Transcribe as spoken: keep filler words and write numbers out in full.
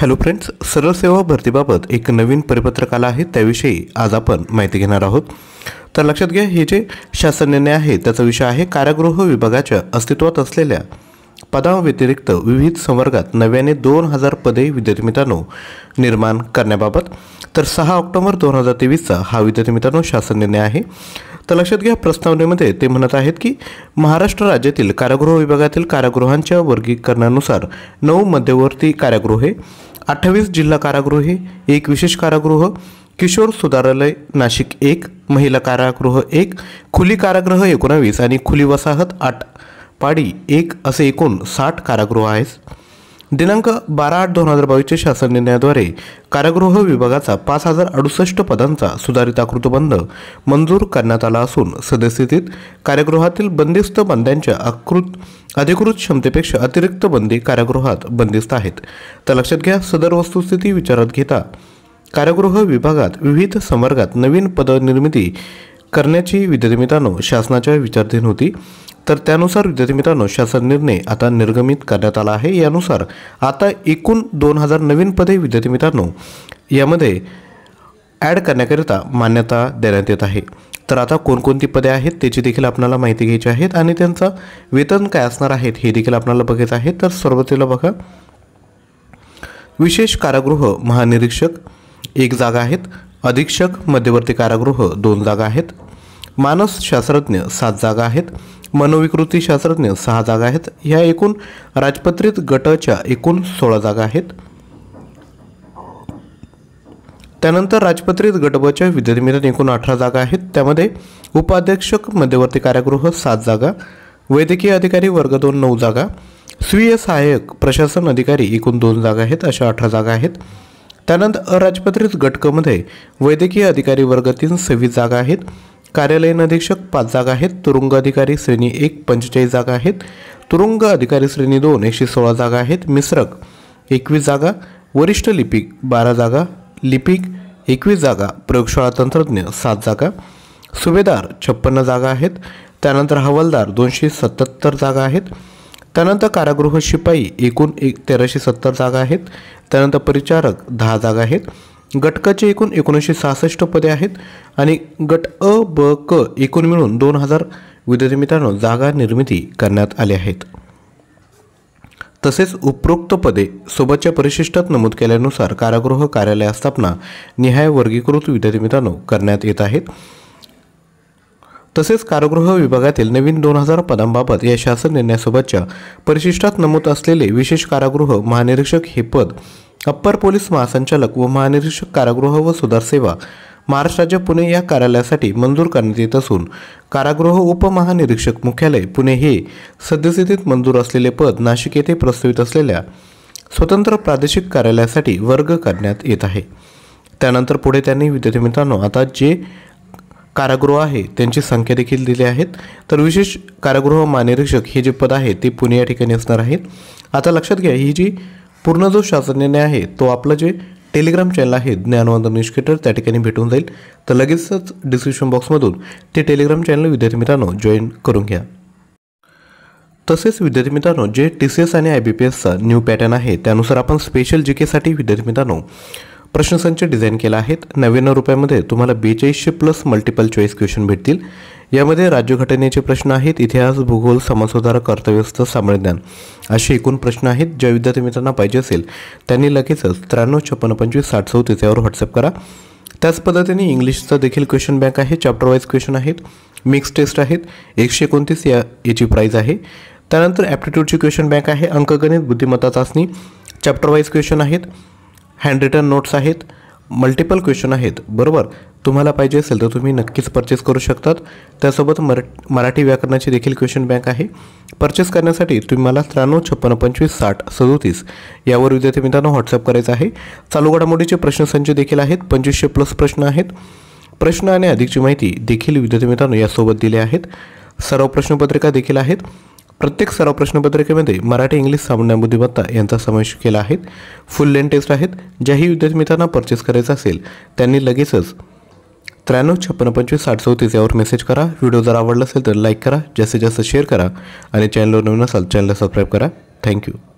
Hello friends, सरळ सेवा भरतीबाबत एक नवीन परिपत्रक आला आहे, त्याविषयी आज आपण माहिती घेणार आहोत। तर लक्षात घ्या, हे जे शासन निर्णय आहे त्याचा विषय आहे कारागृह विभागाच्या अस्तित्वात असलेल्या पदाव्यतिरिक्त विविध संवर्गात नव्याने दोन हजार पदे विद्यार्थी मित्रांनो निर्माण करण्याबाबत। तर सहा ऑक्टोबर दोन हजार तेवीसचा हा विद्यार्थी मित्रांनो शासन निर्णय आहे। तर लक्षात घ्या, प्रस्तावनेमध्ये ते म्हणत आहेत की महाराष्ट्र राज्यातील कारागृह विभागातील कारागृहांच्या वर्गीकरणानुसार नऊ मध्यवर्ती कारागृहे, अठ्ठावीस जिल्हा कारागृहे, एक विशेष कारागृह, किशोर सुधारालय नाशिक एक, महिला कारागृह एक, खुली कारागृह एकोणावीस आणि खुली वसाहत आठ पाडी एक असे एकूण साठ कारागृह आहेत। दिनांक बारा आठ दोन हजार बावीसच्या शासन निर्णयाद्वारे कारागृह विभागाचा पाच हजार अडुसष्ट पदांचा सुधारित आकृतिबंध मंजूर करण्यात आला असून सद्यस्थितीत कारागृहातील बंदिस्त बंद्यांच्या आकृत अधिकृत क्षमतेपेक्षा अतिरिक्त बंदी कारागृहात बंदिस्त आहेत। तर लक्षात घ्या, सदर वस्तुस्थिती विचारात घेता कारागृह विभागात विविध संवर्गात नवीन पदनिर्मिती करण्याची विद्यार्थी मित्रांनो शासनाच्या विचाराधीन होती। तर त्यानुसार विद्यार्थी मित्रांनो शासन निर्णय आता निर्गमित करण्यात आला आहे। यानुसार आता एकूण दोन हजार नवीन पदे विद्यार्थी मित्रांनो यामध्ये ॲड करण्याकरिता मान्यता देण्यात येत आहे। तर आता कोणकोणती पदे आहेत त्याची देखील आपल्याला माहिती घ्यायची आहेत आणि त्यांचा वेतन काय असणार आहेत हे देखील आपल्याला बघायचं आहे। तर सर्वतेला बघा, विशेष कारागृह महानिरीक्षक एक जागा आहेत, अधीक्षक मध्यवर्ती कारागृह दोन जागा आहेत, मानस शास्त्रज्ञ सात जागा आहेत, मनोविकृती शास्त्रज्ञ सहा जागा आहेत। ह्या एकूण राजपत्रित गटाच्या एकूण सोळा जागा आहेत। त्यानंतर राजपत्रित गटबाच्या विद्यार्थी मित्रांनो एकूण अठरा जागा आहेत। त्यामध्ये उपाध्यक्षक मध्यवर्ती कारागृह सात जागा, वैद्यकीय अधिकारी वर्ग दोन नऊ जागा, स्वीय सहाय्यक प्रशासन अधिकारी एकूण दोन जागा आहेत, अशा अठरा जागा आहेत। त्यानंतर अराजपत्रित गटकामध्ये वैद्यकीय अधिकारी वर्ग तीन सव्वीस जागा आहेत, कार्यालयीन अधीक्षक पाच जागा आहेत, तुरुंग अधिकारी श्रेणी एक पंचेचाळीस जागा आहेत, तुरुंग अधिकारी श्रेणी दोन एकशे सोळा जागा आहेत, मिश्रक एकवीस जागा, वरिष्ठ लिपिक बारा जागा, लिपिक एकवीस जागा, प्रयोगशाळा तंत्रज्ञ सात जागा, सुभेदार छप्पन्न जागा आहेत, त्यानंतर हवालदार दोनशे सत्याहत्तर जागा आहेत, त्यानंतर कारागृह शिपाई एकूण एक तेराशे सत्तर जागा आहेत, त्यानंतर परिचारक दहा जागा आहेत। गटकाचे एकूण एकोणीसशे सहासष्ट पदे आहेत आणि गट अ ब क एकूण मिळून दोन हजार विद्यार्थी मित्रांनो जागा निर्मिती करण्यात आली आहेत। तसेच उपरोक्त पदे सोबतच्या परिशिष्टात नमूद केल्यानुसार कारागृह कार्यालय स्थापना निहाय वर्गीकृत विद्यार्थी मित्रांनो करण्यात येत आहेत। तसेच कारागृह विभागातील नवीन दोन हजार पदांबाबत या शासन निर्णयासोबतच्या परिशिष्टात नमूद असलेले विशेष कारागृह महानिरीक्षक हे पद अप्पर पोलीस महासंचालक व महानिरीक्षक कारागृह व सुधार सेवा महाराष्ट्राच्या पुणे या कार्यालयासाठी मंजूर करण्यात येत असून कारागृह उपमहानिरीक्षक मुख्यालय पुणे हे सद्यस्थितीत मंजूर असलेले पद नाशिक येथे प्रस्तावित असलेल्या स्वतंत्र प्रादेशिक कार्यालयासाठी वर्ग करण्यात येत आहे। त्यानंतर पुढे त्यांनी विद्यार्थी मित्रांनो आता जे कारागृह आहे त्यांची संख्या देखील दिली आहेत। तर विशेष कारागृह महानिरीक्षक हे जे पद आहे ते पुणे या ठिकाणी असणार आहेत। आता लक्षात घ्या, ही जी पूर्ण जो शासन निर्णय आहे तो आपलं जे टेलिग्राम चॅनल आहे ज्ञानवंदन एज्युकेटर त्या ठिकाणी भेटून जाईल। तर लगेचच डिस्क्रिप्शन बॉक्समधून ते टेलिग्राम चॅनल विद्यार्थी मित्रांनो जॉईन करून घ्या। तसेच विद्यार्थी मित्रांनो जे टी सी एस आणि आय बी पी एसचा न्यू पॅटर्न आहे त्यानुसार आपण स्पेशल जी केसाठी विद्यार्थी मित्रांनो प्रश्नसंच डिझाईन केला आहेत। नव्याण्णव रुपयामध्ये तुम्हाला बेचाळीसशे प्लस मल्टिपल चॉईस क्वेश्चन भेटतील। यामध्ये राज्यघटनेचे प्रश्न आहेत, इतिहास, भूगोल, समाजसुधारक, अर्थव्यवस्था, सामान्यज्ञान असे एकूण प्रश्न आहेत। ज्या विद्यार्थी मित्रांना पाहिजे असेल त्यांनी लगेचच त्र्याण्णव छप्पन्न पंचवीस साठ चौतीस यावर व्हॉट्सअप करा। त्याच पद्धतीने इंग्लिशचा देखील क्वेश्चन बँक आहे, चॅप्टर वाईज क्वेश्चन आहेत, मिक्स टेस्ट आहेत, एकशे एकोणतीस या याची प्राईज आहे। त्यानंतर ॲप्टिट्यूडची क्वेश्चन बँक आहे, अंकगणित, बुद्धिमत्ता चाचणी, चॅप्टर वाईज क्वेश्चन आहेत, हँड रिटन नोट्स आहेत, मल्टिपल क्वेश्चन आहेत, बरोबर। तुम्हाला पाहिजे असेल तर तुम्ही नक्कीच परचेस करू शकतात। त्यासोबत मर मराठी व्याकरणाची देखील क्वेश्चन बँक आहे। परचेस करण्यासाठी तुम्हाला त्र्याण्णव छप्पन्न पंचवीस साठ सदोतीस यावर विद्यार्थी मित्रांनो व्हॉट्सअप करायचं आहे। चालू घडामोडीचे प्रश्नसंच देखील आहेत, पंचवीसशे प्लस प्रश्न आहेत। प्रश्न आणि अधिकची माहिती देखील विद्यार्थी मित्रांनो यासोबत दिली आहेत। सराव प्रश्नपत्रिका देखील आहेत, प्रत्येक सराव प्रश्नपत्रिकेमध्ये मराठी, इंग्लिश, सामान्य, बुद्धिमत्ता यांचा समावेश केला आहे। फुल लेन टेस्ट आहेत। ज्याही विद्यार्थी मित्रांना परचेस करायचा असेल त्यांनी लगेचच त्र्याण्णव छप्पन्न पंचवीस साठ चौतीस यावर मेसेज करा। व्हिडिओ जर आवडला असेल तर लाईक करा, जास्तीत जास्त शेअर करा आणि चॅनलवर नवीन असाल चॅनलला सबस्क्राईब करा। थँक्यू।